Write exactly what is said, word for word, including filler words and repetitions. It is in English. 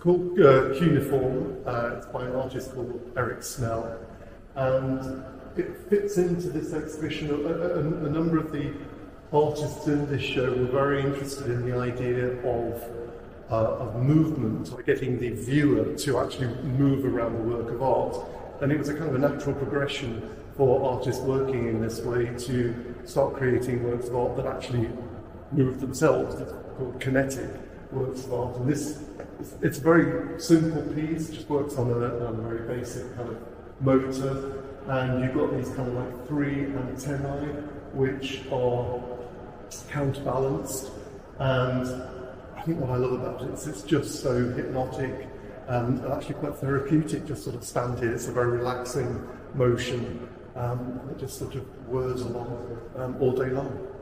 called uh, Cuneiform. Uh, it's by an artist called Eric Snell, and it fits into this exhibition. A, a, a number of the artists in this show were very interested in the idea of uh, of movement, or getting the viewer to actually move around the work of art, and it was a kind of a natural progression for artists working in this way to start creating works of art that actually move themselves. It's called kinetic works of art, and this it's a very simple piece, just works on a, on a very basic kind of motor, and you've got these kind of like three antennae which are counterbalanced, and I think what I love about it is it's just so hypnotic and actually quite therapeutic, just sort of stand here. It's a very relaxing motion um, that just sort of whirs along um, all day long.